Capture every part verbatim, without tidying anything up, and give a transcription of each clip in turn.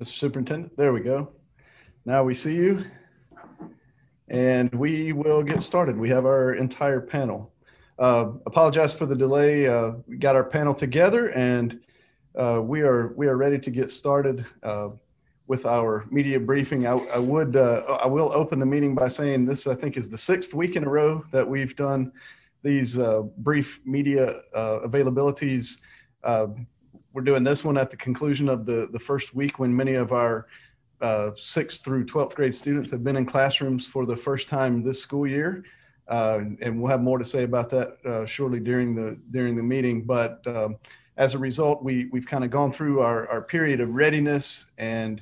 Mister Superintendent, there we go. Now we see you. And we will get started. We have our entire panel. Uh, apologize for the delay. Uh, we got our panel together, and uh, we are we are ready to get started uh, with our media briefing. I, I would uh, I will open the meeting by saying this. I think is the sixth week in a row that we've done these uh, brief media uh, availabilities. Uh, we're doing this one at the conclusion of the the first week when many of our Uh, sixth through twelfth grade students have been in classrooms for the first time this school year, uh, and we'll have more to say about that uh, shortly during the during the meeting. But um, as a result, we we've kind of gone through our our period of readiness, and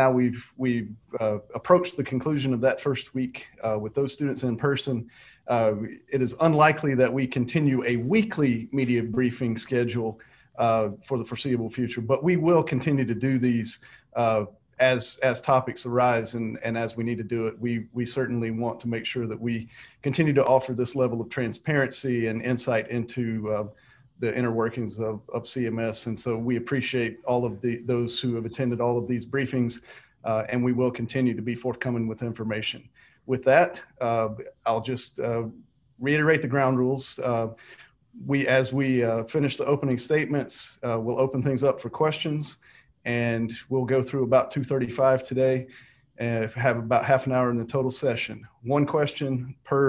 now we've we've uh, approached the conclusion of that first week uh, with those students in person. Uh, it is unlikely that we continue a weekly media briefing schedule uh, for the foreseeable future, but we will continue to do these. Uh, As, as topics arise and, and as we need to do it, we, we certainly want to make sure that we continue to offer this level of transparency and insight into uh, the inner workings of, of C M S. And so we appreciate all of the those who have attended all of these briefings, uh, and we will continue to be forthcoming with information. With that, uh, I'll just uh, reiterate the ground rules. Uh, we, as we uh, finish the opening statements, uh, we'll open things up for questions. And we'll go through about two thirty-five today and have about half an hour in the total session. One question per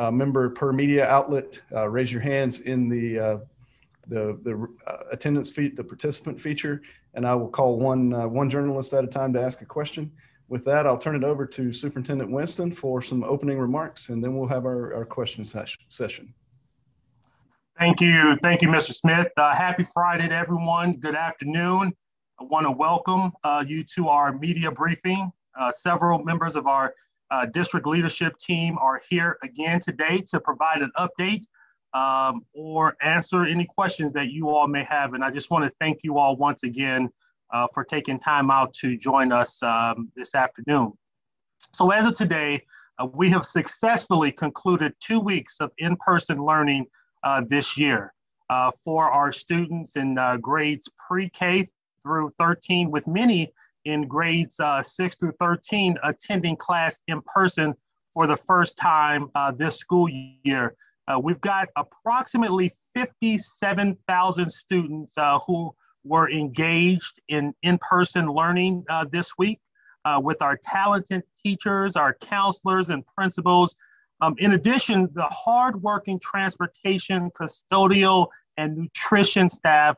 uh, member per media outlet. Uh, raise your hands in the, uh, the, the uh, attendance feed, the participant feature, and I will call one, uh, one journalist at a time to ask a question. With that, I'll turn it over to Superintendent Winston for some opening remarks, and then we'll have our, our question session. Thank you. Thank you, Mister Smith. Uh, happy Friday to everyone. Good afternoon. I want to welcome uh, you to our media briefing. Uh, several members of our uh, district leadership team are here again today to provide an update um, or answer any questions that you all may have. And I just want to thank you all once again uh, for taking time out to join us um, this afternoon. So as of today, uh, we have successfully concluded two weeks of in-person learning uh, this year uh, for our students in uh, grades pre-K through thirteen, with many in grades uh, six through thirteen attending class in person for the first time uh, this school year. Uh, we've got approximately fifty-seven thousand students uh, who were engaged in in-person learning uh, this week uh, with our talented teachers, our counselors, and principals. Um, in addition, the hardworking transportation, custodial, and nutrition staff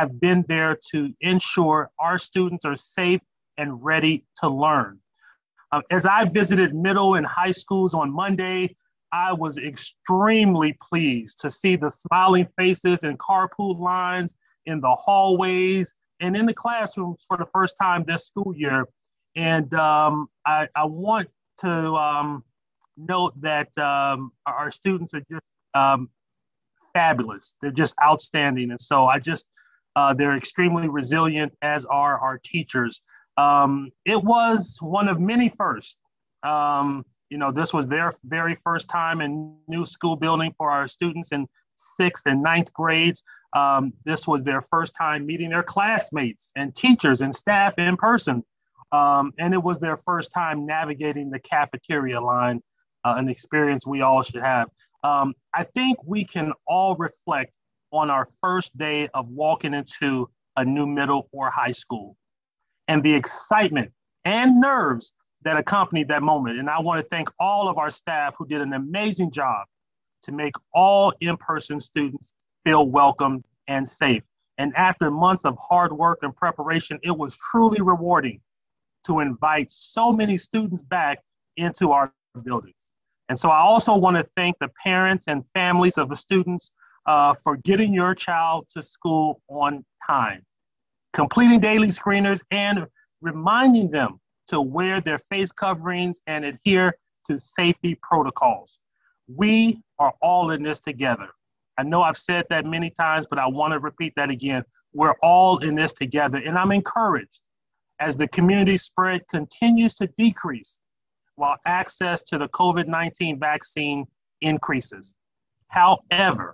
have been there to ensure our students are safe and ready to learn. Uh, as I visited middle and high schools on Monday, I was extremely pleased to see the smiling faces in carpool lines, in the hallways, and in the classrooms for the first time this school year. And um, I, I want to um, note that um, our students are just um, fabulous. They're just outstanding. And so I just, Uh, they're extremely resilient, as are our teachers. Um, it was one of many firsts. Um, you know, this was their very first time in new school building for our students in sixth and ninth grades. Um, this was their first time meeting their classmates and teachers and staff in person. Um, and it was their first time navigating the cafeteria line, uh, an experience we all should have. Um, I think we can all reflect on our first day of walking into a new middle or high school and the excitement and nerves that accompanied that moment. And I want to thank all of our staff who did an amazing job to make all in-person students feel welcome and safe. And after months of hard work and preparation, it was truly rewarding to invite so many students back into our buildings. And so I also want to thank the parents and families of the students Uh, for getting your child to school on time, completing daily screeners, and reminding them to wear their face coverings and adhere to safety protocols. We are all in this together. I know I've said that many times, but I want to repeat that again. We're all in this together, and I'm encouraged as the community spread continues to decrease while access to the COVID nineteen vaccine increases. However,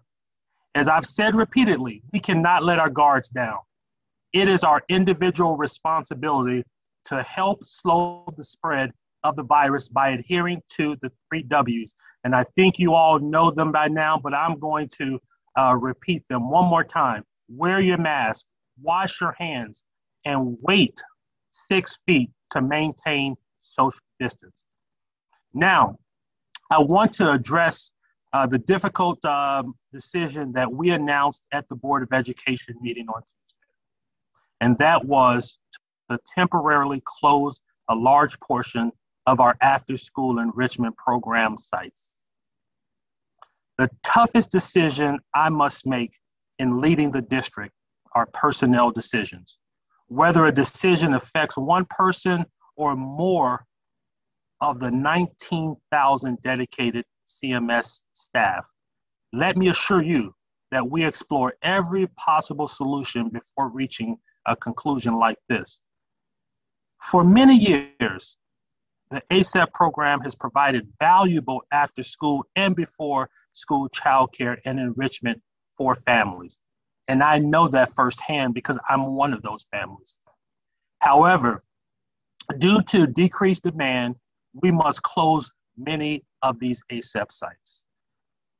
as I've said repeatedly, we cannot let our guards down. It is our individual responsibility to help slow the spread of the virus by adhering to the three W's. And I think you all know them by now, but I'm going to uh, repeat them one more time. Wear your mask, wash your hands, and wait six feet to maintain social distance. Now, I want to address uh, the difficult uh, decision that we announced at the Board of Education meeting on Tuesday. And that was to temporarily close a large portion of our after-school enrichment program sites. The toughest decision I must make in leading the district are personnel decisions. Whether a decision affects one person or more of the nineteen thousand dedicated C M S staff, let me assure you that we explore every possible solution before reaching a conclusion like this. For many years, the ASEP program has provided valuable after-school and before-school childcare and enrichment for families. And I know that firsthand because I'm one of those families. However, due to decreased demand, we must close many of these ASEP sites.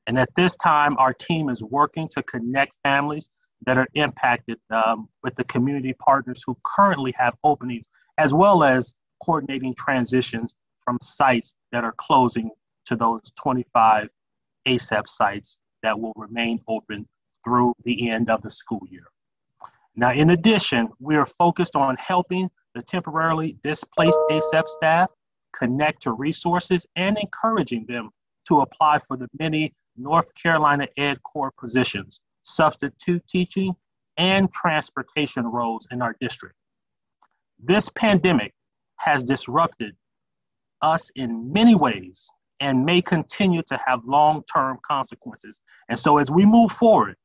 And at this time, our team is working to connect families that are impacted um, with the community partners who currently have openings, as well as coordinating transitions from sites that are closing to those twenty-five ASAP sites that will remain open through the end of the school year. Now, in addition, we are focused on helping the temporarily displaced ASAP staff connect to resources and encouraging them to apply for the many North Carolina Ed Corps positions, substitute teaching, and transportation roles in our district. This pandemic has disrupted us in many ways and may continue to have long-term consequences. And so as we move forward,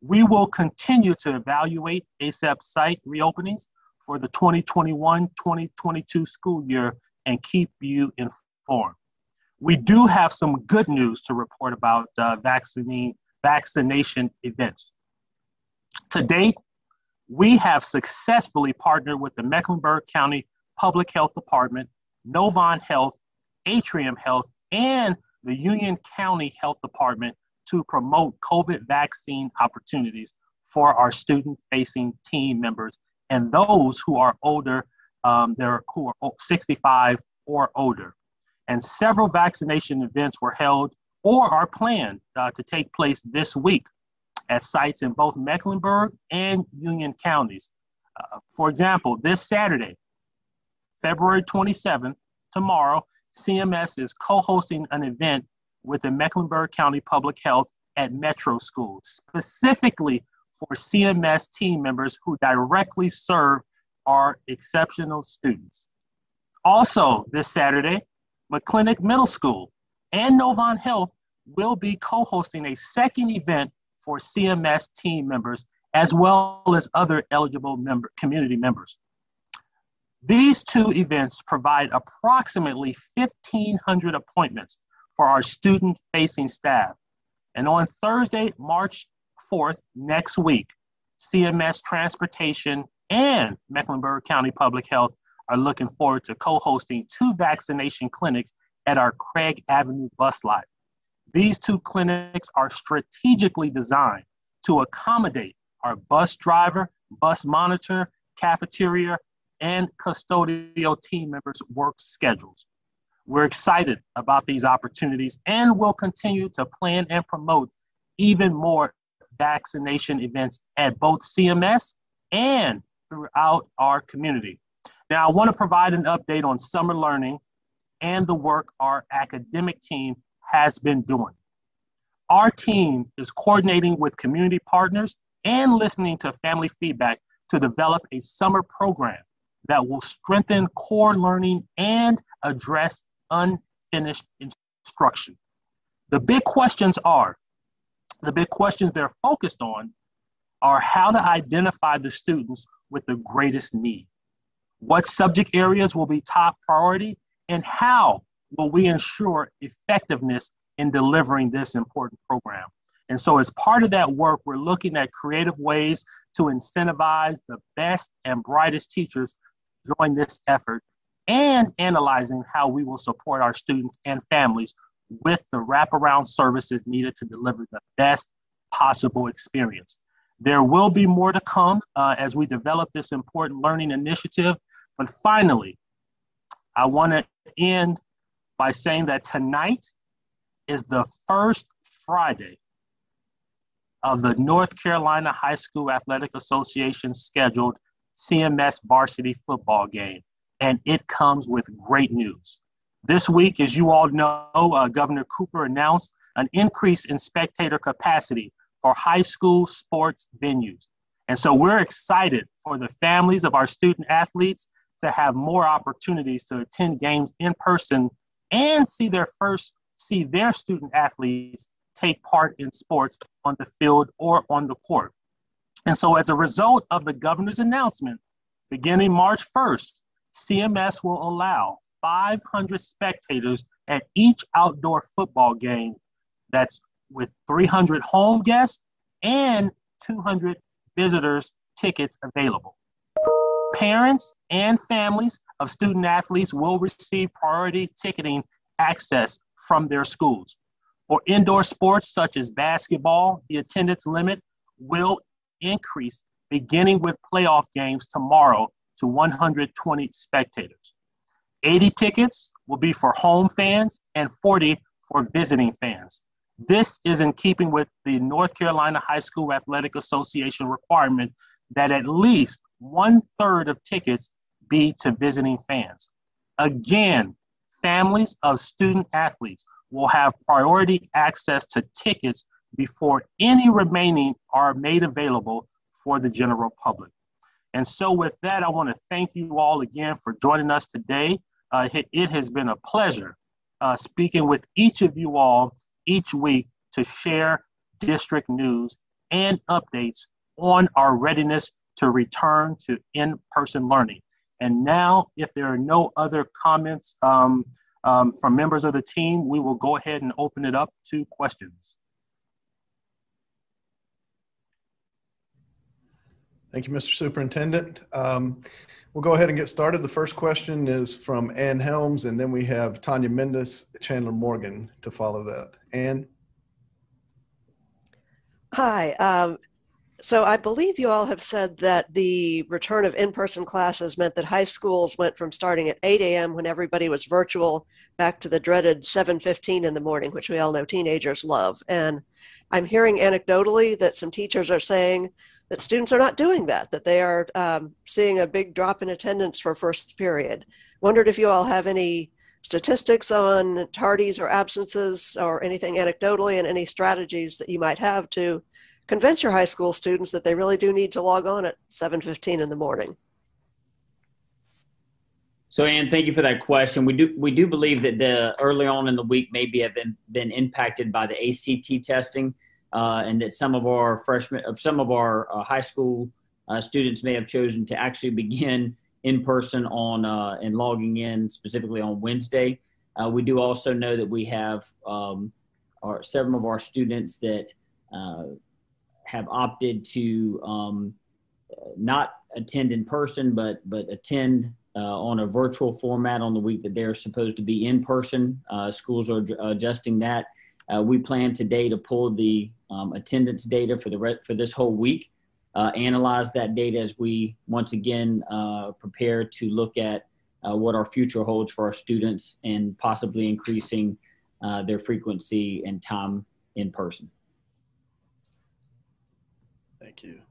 we will continue to evaluate ASAP site reopenings for the twenty twenty-one twenty twenty-two school year and keep you informed. We do have some good news to report about uh, vaccine, vaccination events. To date, we have successfully partnered with the Mecklenburg County Public Health Department, Novant Health, Atrium Health, and the Union County Health Department to promote COVID vaccine opportunities for our student-facing team members and those who are older, um, they're, who are sixty-five or older. And several vaccination events were held or are planned uh, to take place this week at sites in both Mecklenburg and Union counties. Uh, for example, this Saturday, February twenty-seventh, tomorrow, C M S is co-hosting an event with the Mecklenburg County Public Health at Metro Schools, specifically for C M S team members who directly serve our exceptional students. Also this Saturday, McClinic Middle School and Novant Health will be co-hosting a second event for C M S team members, as well as other eligible member, community members. These two events provide approximately fifteen hundred appointments for our student-facing staff. And on Thursday, March fourth, next week, C M S Transportation and Mecklenburg County Public Health are looking forward to co-hosting two vaccination clinics at our Craig Avenue bus lot. These two clinics are strategically designed to accommodate our bus driver, bus monitor, cafeteria, and custodial team members' work schedules. We're excited about these opportunities and will continue to plan and promote even more vaccination events at both C M S and throughout our community. Now, I want to provide an update on summer learning and the work our academic team has been doing. Our team is coordinating with community partners and listening to family feedback to develop a summer program that will strengthen core learning and address unfinished instruction. The big questions are, the big questions they're focused on are how to identify the students with the greatest need, what subject areas will be top priority, and how will we ensure effectiveness in delivering this important program. And so as part of that work, we're looking at creative ways to incentivize the best and brightest teachers during this effort, and analyzing how we will support our students and families with the wraparound services needed to deliver the best possible experience. There will be more to come uh, as we develop this important learning initiative. But finally, I want to end by saying that tonight is the first Friday of the North Carolina High School Athletic Association scheduled C M S varsity football game, and it comes with great news. This week, as you all know, uh, Governor Cooper announced an increase in spectator capacity for high school sports venues. And so we're excited for the families of our student athletes to have more opportunities to attend games in person and see their first, see their student athletes take part in sports on the field or on the court. And so as a result of the governor's announcement, beginning March first, C M S will allow five hundred spectators at each outdoor football game, that's with three hundred home guests and two hundred visitors tickets available. Parents and families of student athletes will receive priority ticketing access from their schools. For indoor sports such as basketball, the attendance limit will increase beginning with playoff games tomorrow to one hundred twenty spectators. eighty tickets will be for home fans and forty for visiting fans. This is in keeping with the North Carolina High School Athletic Association requirement that at least one third of tickets be to visiting fans. Again, families of student athletes will have priority access to tickets before any remaining are made available for the general public. And so with that, I want to thank you all again for joining us today. Uh, it, it has been a pleasure uh, speaking with each of you all each week to share district news and updates on our readiness to return to in-person learning. And now, if there are no other comments um, um, from members of the team, we will go ahead and open it up to questions. Thank you, Mister Superintendent. Um, we'll go ahead and get started. The first question is from Ann Helms, and then we have Tanya Mendes, Chandler Morgan to follow that. Ann? Hi. Um, so I believe you all have said that the return of in-person classes meant that high schools went from starting at eight A M when everybody was virtual back to the dreaded seven fifteen in the morning, which we all know teenagers love. And I'm hearing anecdotally that some teachers are saying that students are not doing that, that they are um, seeing a big drop in attendance for first period. Wondered if you all have any statistics on tardies or absences or anything anecdotally, and any strategies that you might have to convince your high school students that they really do need to log on at seven fifteen in the morning. So Ann, thank you for that question. We do, we do believe that the early on in the week maybe have been, been impacted by the A C T testing. Uh, and that some of our freshmen, some of our uh, high school uh, students may have chosen to actually begin in person on uh, and logging in specifically on Wednesday. Uh, we do also know that we have um, our, several of our students that uh, have opted to um, not attend in person, but but attend uh, on a virtual format on the week that they're supposed to be in person. Uh, schools are adjusting that. Uh, we plan today to pull the um, attendance data for the for this whole week, uh, analyze that data as we once again uh, prepare to look at uh, what our future holds for our students and possibly increasing uh, their frequency and time in person. Thank you.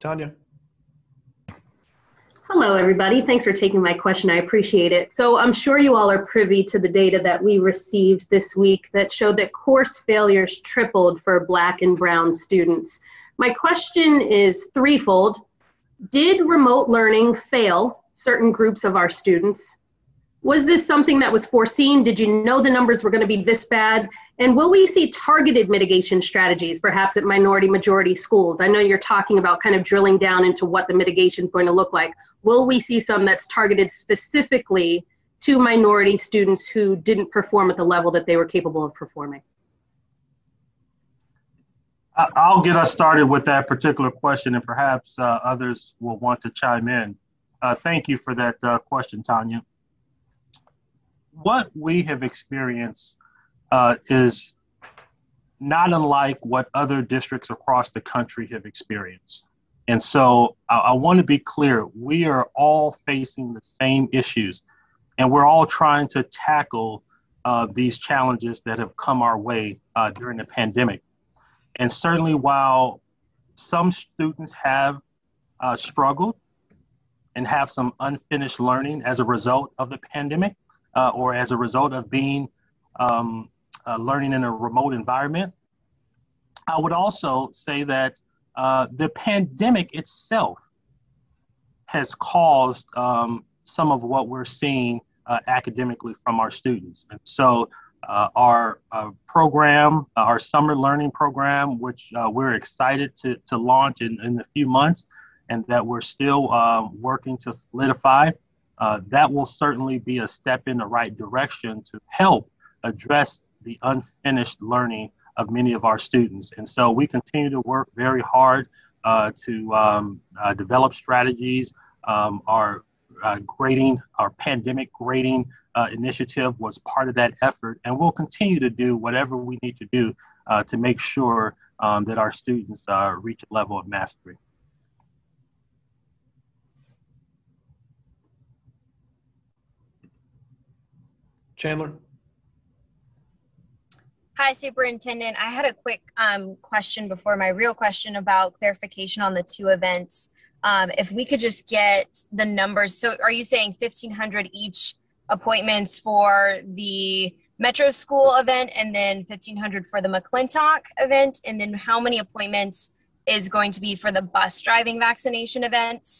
Tanya. Hello, everybody. Thanks for taking my question. I appreciate it. So I'm sure you all are privy to the data that we received this week that showed that course failures tripled for Black and Brown students. My question is threefold. Did remote learning fail certain groups of our students? Was this something that was foreseen? Did you know the numbers were going to be this bad? And will we see targeted mitigation strategies, perhaps at minority majority schools? I know you're talking about kind of drilling down into what the mitigation is going to look like. Will we see some that's targeted specifically to minority students who didn't perform at the level that they were capable of performing? I'll get us started with that particular question, and perhaps uh, others will want to chime in. Uh, thank you for that uh, question, Tanya. What we have experienced uh, is not unlike what other districts across the country have experienced. And so I, I want to be clear, we are all facing the same issues, and we're all trying to tackle uh, these challenges that have come our way uh, during the pandemic. And certainly while some students have uh, struggled and have some unfinished learning as a result of the pandemic, uh, or as a result of being um, uh, learning in a remote environment, I would also say that uh, the pandemic itself has caused um, some of what we're seeing uh, academically from our students. And so Uh, our uh, program, uh, our summer learning program, which uh, we're excited to, to launch in, in a few months, and that we're still uh, working to solidify, uh, that will certainly be a step in the right direction to help address the unfinished learning of many of our students. And so we continue to work very hard uh, to um, uh, develop strategies. Um, our Uh, grading, our pandemic grading uh, initiative was part of that effort, and we'll continue to do whatever we need to do uh, to make sure um, that our students uh, reach a level of mastery. Chandler? Hi, Superintendent. I had a quick um, question before my real question about clarification on the two events. Um, if we could just get the numbers. So are you saying fifteen hundred each appointments for the Metro School event, and then fifteen hundred for the McClintock event? And then how many appointments is going to be for the bus driving vaccination events?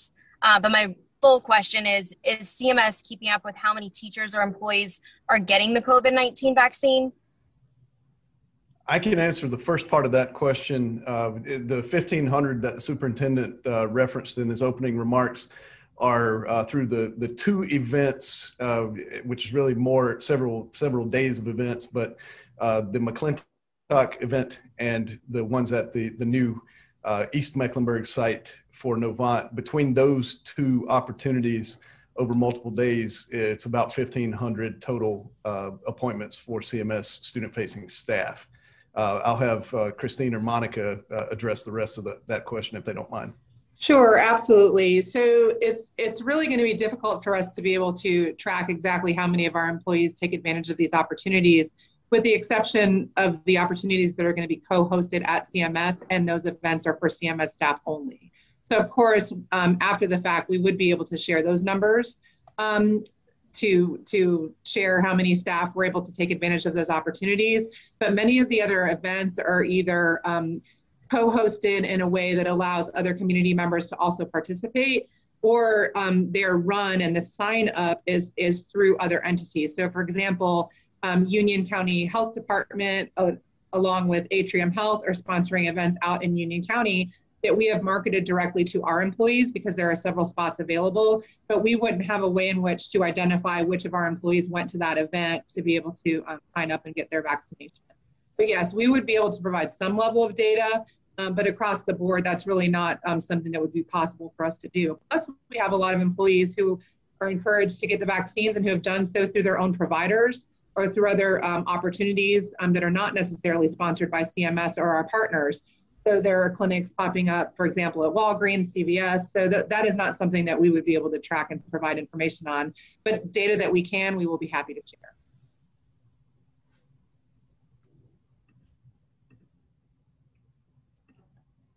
Uh, but my full question is, is C M S keeping up with how many teachers or employees are getting the COVID nineteen vaccine? I can answer the first part of that question. Uh, the fifteen hundred that the superintendent uh, referenced in his opening remarks are uh, through the, the two events, uh, which is really more several, several days of events, but uh, the McClintock event and the ones at the, the new uh, East Mecklenburg site for Novant. Between those two opportunities over multiple days, it's about fifteen hundred total uh, appointments for C M S student-facing staff. Uh, I'll have uh, Christine or Monica uh, address the rest of the, that question if they don't mind. Sure, absolutely. So it's it's really going to be difficult for us to be able to track exactly how many of our employees take advantage of these opportunities, with the exception of the opportunities that are going to be co-hosted at C M S, and those events are for C M S staff only. So of course, um, after the fact, we would be able to share those numbers um, to to share how many staff were able to take advantage of those opportunities. But many of the other events are either um, co-hosted in a way that allows other community members to also participate, or um, they're run and the sign up is, is through other entities. So for example, um, Union County Health Department, uh, along with Atrium Health, are sponsoring events out in Union County that we have marketed directly to our employees because there are several spots available, but we wouldn't have a way in which to identify which of our employees went to that event to be able to um, sign up and get their vaccination. But yes, we would be able to provide some level of data, um, but across the board, that's really not um, something that would be possible for us to do. Plus, we have a lot of employees who are encouraged to get the vaccines and who have done so through their own providers or through other um, opportunities um, that are not necessarily sponsored by C M S or our partners. So there are clinics popping up, for example, at Walgreens, C V S. So that, that is not something that we would be able to track and provide information on. But data that we can, we will be happy to share.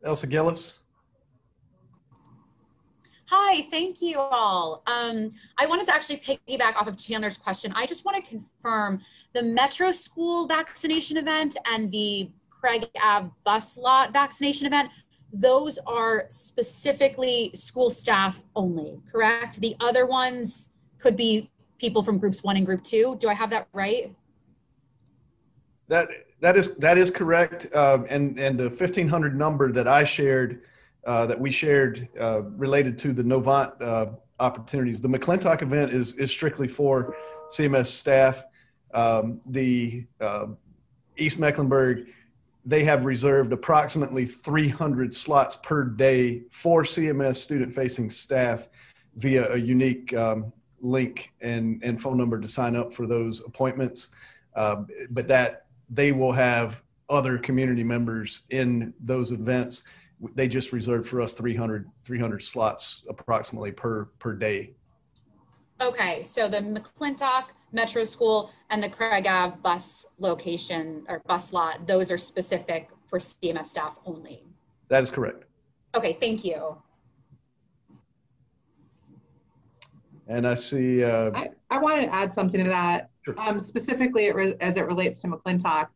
Elsa Gillis. Hi, thank you all. Um, I wanted to actually piggyback off of Chandler's question. I just want to confirm the Metro School vaccination event and the Craig Avenue bus lot vaccination event, those are specifically school staff only, correct? The other ones could be people from groups one and group two. Do I have that right? That that is that is correct. Uh, and and the fifteen hundred number that I shared, uh, that we shared, uh, related to the Novant uh, opportunities. The McClintock event is is strictly for C M S staff. Um, the uh, East Mecklenburg they have reserved approximately three hundred slots per day for C M S student-facing staff via a unique um, link and, and phone number to sign up for those appointments. Uh, but that they will have other community members in those events. They just reserved for us three hundred, three hundred slots approximately per, per day. Okay, so the McClintock, Metro School, and the Craig Ave bus location or bus lot, those are specific for C M S staff only. That is correct. Okay, thank you. And I see. Uh, I, I wanted to add something to that. Sure. Um, specifically as it relates to McClintock.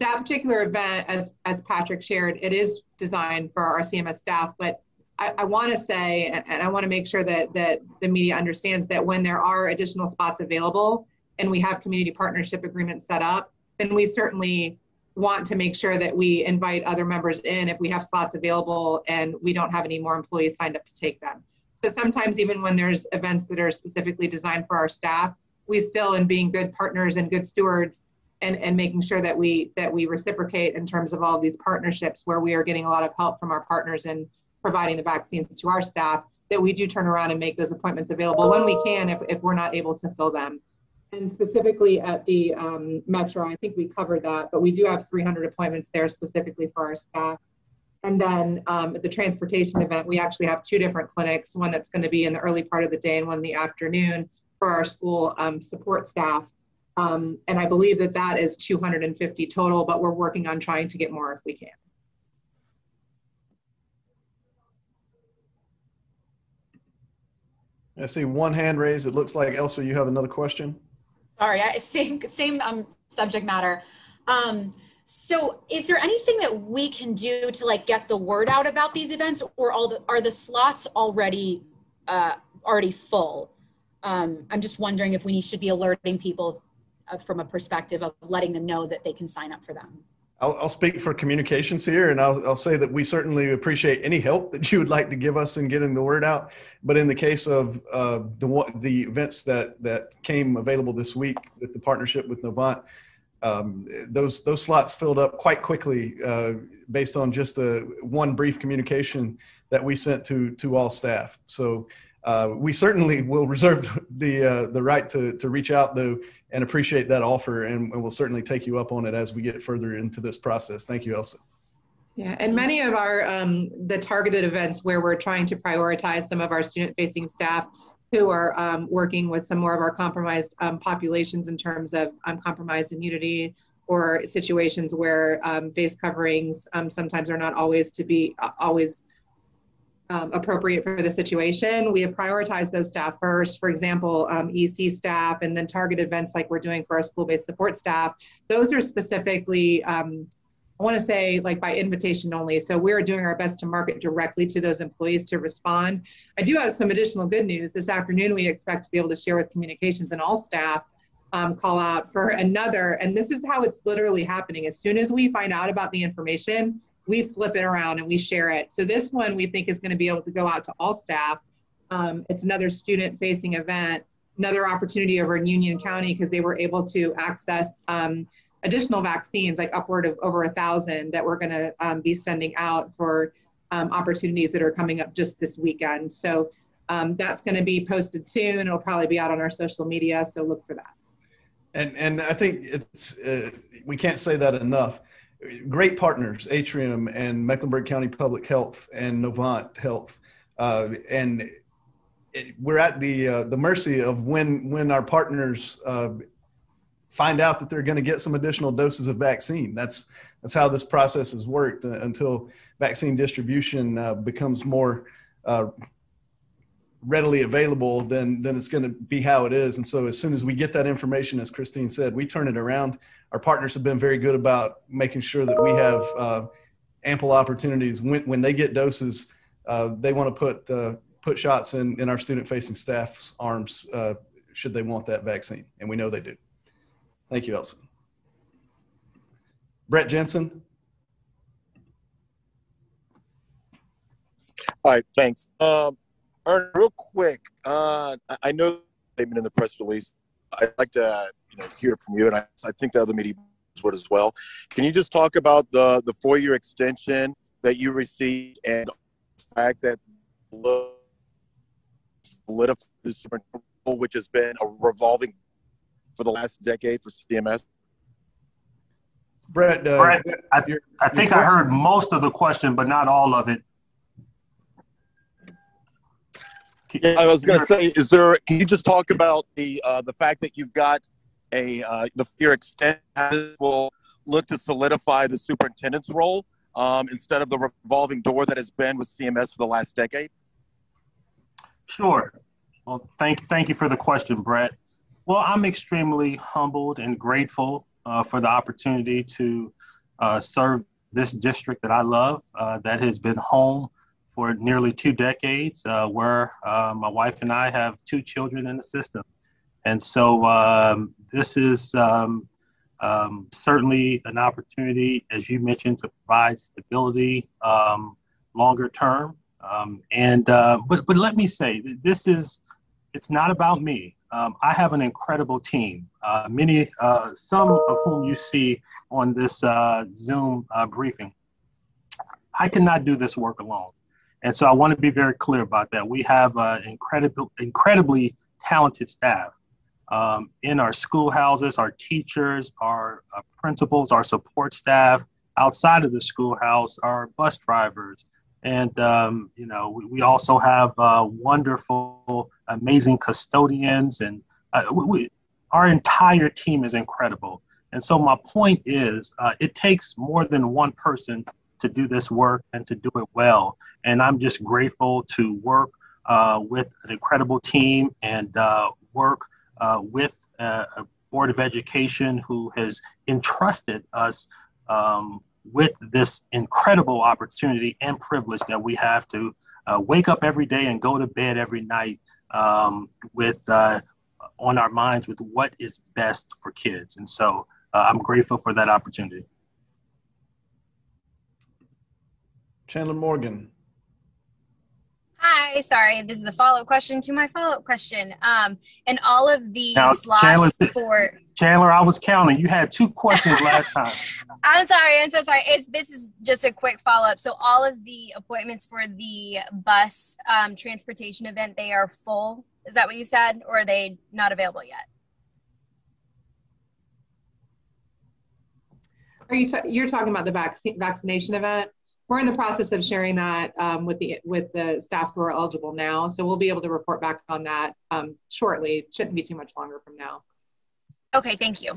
That particular event, as, as Patrick shared, it is designed for our C M S staff, but I, I wanna say, and, and I wanna make sure that, that the media understands that when there are additional spots available and we have community partnership agreements set up, then we certainly want to make sure that we invite other members in if we have slots available and we don't have any more employees signed up to take them. So sometimes even when there's events that are specifically designed for our staff, we still, in being good partners and good stewards, And, and making sure that we that we reciprocate in terms of all of these partnerships where we are getting a lot of help from our partners in providing the vaccines to our staff, that we do turn around and make those appointments available when we can if, if we're not able to fill them. And specifically at the um, Metro, I think we covered that, but we do have three hundred appointments there specifically for our staff. And then um, at the transportation event, we actually have two different clinics, one that's going to be in the early part of the day and one in the afternoon for our school um, support staff. Um, and I believe that that is two hundred fifty total, but we're working on trying to get more if we can. I see one hand raised. It looks like, Elsa, you have another question? Sorry, I, same, same um, subject matter. Um, so is there anything that we can do to like get the word out about these events, or all the, are the slots already, uh, already full? Um, I'm just wondering if we should be alerting people from a perspective of letting them know that they can sign up for them. I'll, I'll speak for communications here, and I'll, I'll say that we certainly appreciate any help that you would like to give us in getting the word out. But in the case of uh, the, the events that, that came available this week with the partnership with Novant, um, those, those slots filled up quite quickly uh, based on just a, one brief communication that we sent to, to all staff. So uh, we certainly will reserve the, uh, the right to, to reach out, though, and appreciate that offer, and we'll certainly take you up on it as we get further into this process. Thank you, Elsa. Yeah, and many of our, um, the targeted events where we're trying to prioritize some of our student-facing staff who are um, working with some more of our compromised um, populations in terms of um, compromised immunity or situations where um, face coverings um, sometimes are not always to be, uh, always um, appropriate for the situation. We have prioritized those staff first, for example, um, E C staff, and then target events like we're doing for our school-based support staff. Those are specifically, um, I wanna say like by invitation only. So we're doing our best to market directly to those employees to respond. I do have some additional good news. This afternoon, we expect to be able to share with communications and all staff um, call out for another, and this is how it's literally happening. As soon as we find out about the information, we flip it around and we share it. So this one we think is going to be able to go out to all staff. Um, it's another student-facing event, another opportunity over in Union County because they were able to access um, additional vaccines, like upward of over a thousand that we're going to um, be sending out for um, opportunities that are coming up just this weekend. So um, that's going to be posted soon. It'll probably be out on our social media, so look for that. And and I think it's uh, we can't say that enough. Great partners, Atrium and Mecklenburg County Public Health and Novant Health, uh, and it, we're at the uh, the mercy of when when our partners uh, find out that they're going to get some additional doses of vaccine. That's that's how this process has worked uh, until vaccine distribution uh, becomes more uh, readily available. Then then it's going to be how it is. And so as soon as we get that information, as Christine said, we turn it around. Our partners have been very good about making sure that we have uh, ample opportunities. When, when they get doses, uh, they want to put uh, put shots in, in our student-facing staff's arms uh, should they want that vaccine, and we know they do. Thank you, Elsa. Brett Jensen. All right, thanks. Um, Ern, real quick, uh, I know the statement in the press release. I'd like to you know, hear from you, and I, I think the other media would as well. Can you just talk about the, the four-year extension that you received and the fact that solidified the superintendent, which has been a revolving for the last decade for C M S? Brett, uh, Brett I, you're, I you're think correct. I heard most of the question, but not all of it. Yeah, I was going to say, is there? Can you just talk about the uh, the fact that you've got a uh, the fear extent will look to solidify the superintendent's role um, instead of the revolving door that has been with C M S for the last decade? Sure. Well, thank thank you for the question, Brett. Well, I'm extremely humbled and grateful uh, for the opportunity to uh, serve this district that I love, uh, that has been home for nearly two decades, uh, where uh, my wife and I have two children in the system. And so um, this is um, um, certainly an opportunity, as you mentioned, to provide stability um, longer term. Um, and uh, but, but let me say, this is, it's not about me. Um, I have an incredible team, uh, many, uh, some of whom you see on this uh, Zoom uh, briefing. I cannot do this work alone. And so I want to be very clear about that. We have an incredible, incredibly talented staff um, in our schoolhouses, our teachers, our uh, principals, our support staff, outside of the schoolhouse, our bus drivers. And, um, you know, we, we also have uh, wonderful, amazing custodians, and uh, we, we, our entire team is incredible. And so my point is, uh, it takes more than one person to do this work and to do it well. And I'm just grateful to work uh, with an incredible team and uh, work uh, with a, a Board of Education who has entrusted us um, with this incredible opportunity and privilege that we have to uh, wake up every day and go to bed every night um, with uh, on our minds with what is best for kids. And so uh, I'm grateful for that opportunity. Chandler Morgan. Hi, sorry, this is a follow-up question to my follow-up question. Um, and all of these now, slots Chandler, for... Chandler, I was counting. You had two questions last time. I'm sorry, I'm so sorry. It's, this is just a quick follow-up. So all of the appointments for the bus um, transportation event, they are full? Is that what you said? Or are they not available yet? Are you ta- you're talking about the vac- vaccination event? We're in the process of sharing that um, with the with the staff who are eligible now. So we'll be able to report back on that um, shortly. It shouldn't be too much longer from now. Okay, thank you.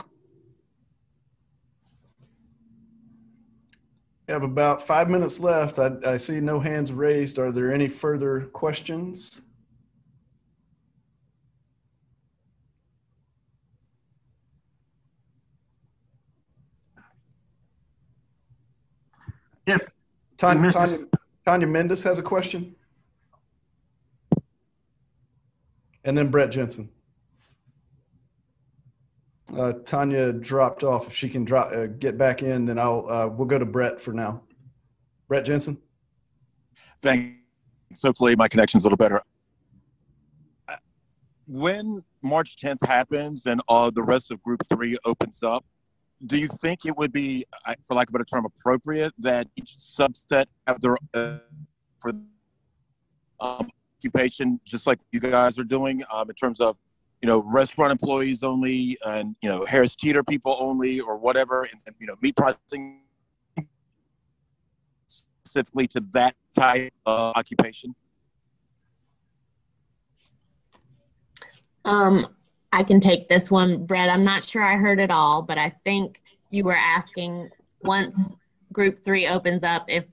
We have about five minutes left. I, I see no hands raised. Are there any further questions? If Tanya, Tanya, Tanya Mendes has a question. And then Brett Jensen. Uh, Tanya dropped off. If she can drop, uh, get back in, then I'll, uh, we'll go to Brett for now. Brett Jensen. Thanks. Hopefully my connection's a little better. When March tenth happens and uh, the rest of Group three opens up, do you think it would be, for lack of a better term, appropriate that each subset have their uh, for um, occupation, just like you guys are doing, um, in terms of, you know, restaurant employees only, and you know, Harris Teeter people only, or whatever, and, and you know, meat processing specifically to that type of occupation? Um. I can take this one, Brett. I'm not sure I heard it all, but I think you were asking once Group three opens up if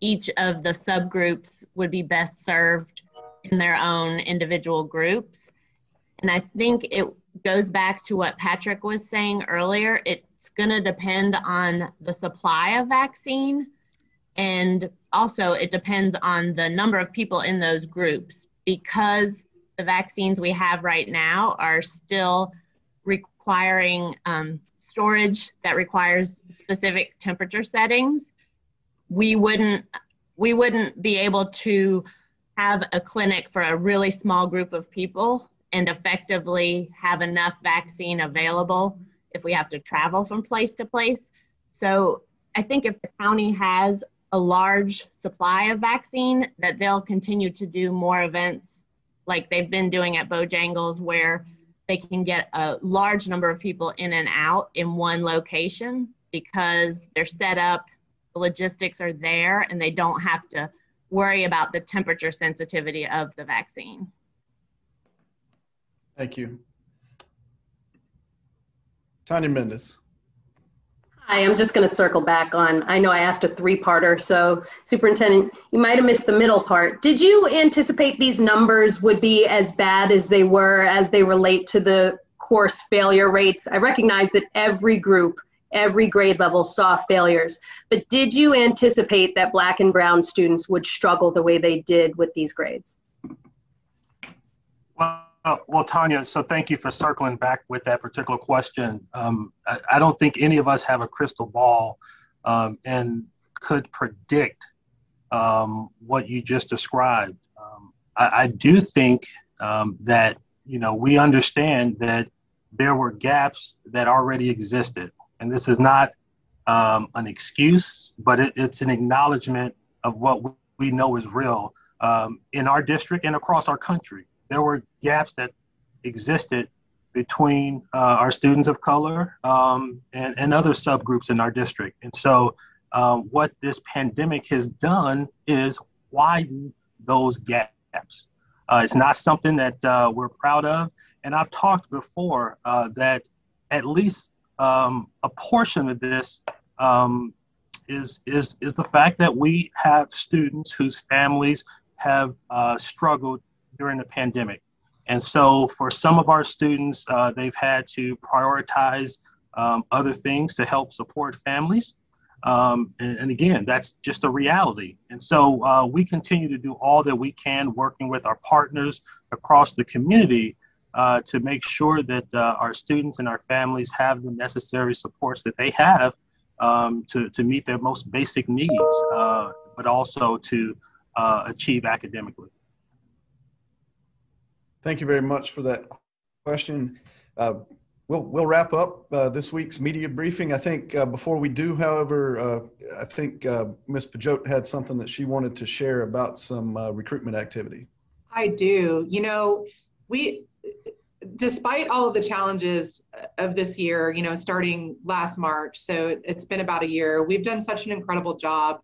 each of the subgroups would be best served in their own individual groups. And I think it goes back to what Patrick was saying earlier. It's going to depend on the supply of vaccine, and also it depends on the number of people in those groups, because the vaccines we have right now are still requiring um, storage that requires specific temperature settings. We wouldn't, we wouldn't be able to have a clinic for a really small group of people and effectively have enough vaccine available if we have to travel from place to place. So I think if the county has a large supply of vaccine, that they'll continue to do more events like they've been doing at Bojangles, where they can get a large number of people in and out in one location because they're set up, the logistics are there, and they don't have to worry about the temperature sensitivity of the vaccine. Thank you. Tanya Mendes. Hi, I'm just going to circle back on, I know I asked a three-parter, so Superintendent, you might have missed the middle part. Did you anticipate these numbers would be as bad as they were as they relate to the course failure rates? I recognize that every group, every grade level saw failures, but did you anticipate that Black and Brown students would struggle the way they did with these grades? Wow. Oh, well, Tanya, so thank you for circling back with that particular question. Um, I, I don't think any of us have a crystal ball um, and could predict um, what you just described. Um, I, I do think um, that, you know, we understand that there were gaps that already existed. And this is not um, an excuse, but it, it's an acknowledgement of what we know is real um, in our district and across our country. There were gaps that existed between uh, our students of color um, and, and other subgroups in our district. And so uh, what this pandemic has done is widen those gaps. Uh, it's not something that uh, we're proud of. And I've talked before uh, that at least um, a portion of this um, is, is, is the fact that we have students whose families have uh, struggled during the pandemic. And so for some of our students, uh, they've had to prioritize um, other things to help support families. Um, and, and again, that's just a reality. And so uh, we continue to do all that we can, working with our partners across the community uh, to make sure that uh, our students and our families have the necessary supports that they have um, to, to meet their most basic needs, uh, but also to uh, achieve academically. Thank you very much for that question. Uh, we'll, we'll wrap up uh, this week's media briefing. I think uh, before we do, however, uh, I think uh, Miz Pajot had something that she wanted to share about some uh, recruitment activity. I do. You know, we, despite all of the challenges of this year, you know, starting last March, so it's been about a year, we've done such an incredible job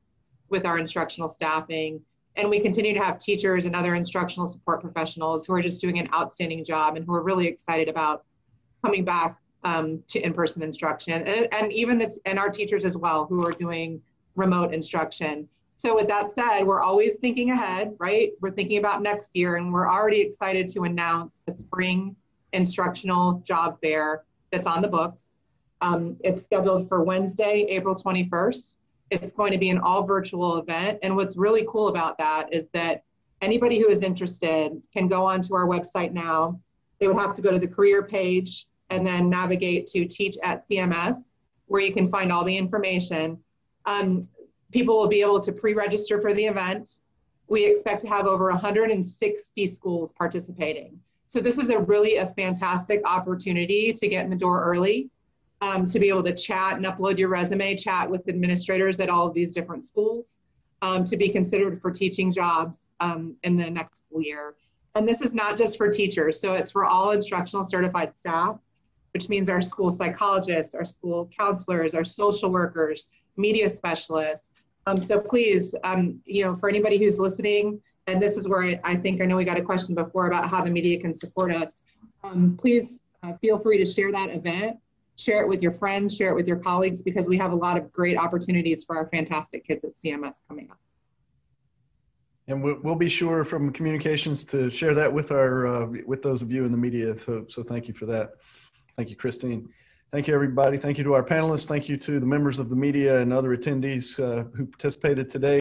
with our instructional staffing. And we continue to have teachers and other instructional support professionals who are just doing an outstanding job and who are really excited about coming back um, to in-person instruction, and, and even the, and our teachers as well who are doing remote instruction. So with that said, we're always thinking ahead, right? We're thinking about next year, and we're already excited to announce the spring instructional job fair that's on the books. Um, it's scheduled for Wednesday, April twenty-first. It's going to be an all virtual event. And what's really cool about that is that anybody who is interested can go onto our website now. They would have to go to the career page and then navigate to Teach at C M S, where you can find all the information. Um, people will be able to pre-register for the event. We expect to have over one hundred sixty schools participating. So this is a really a fantastic opportunity to get in the door early. Um, to be able to chat and upload your resume, chat with administrators at all of these different schools, um, to be considered for teaching jobs um, in the next school year. And this is not just for teachers, so it's for all instructional certified staff, which means our school psychologists, our school counselors, our social workers, media specialists. Um, so please, um, you know, for anybody who's listening, and this is where I, I think, I know we got a question before about how the media can support us. Um, please uh, feel free to share that event. Share it with your friends, share it with your colleagues, because we have a lot of great opportunities for our fantastic kids at C M S coming up. And we'll, we'll be sure from communications to share that with our uh, with those of you in the media. So, so thank you for that. Thank you, Christine. Thank you, everybody. Thank you to our panelists. Thank you to the members of the media and other attendees uh, who participated today.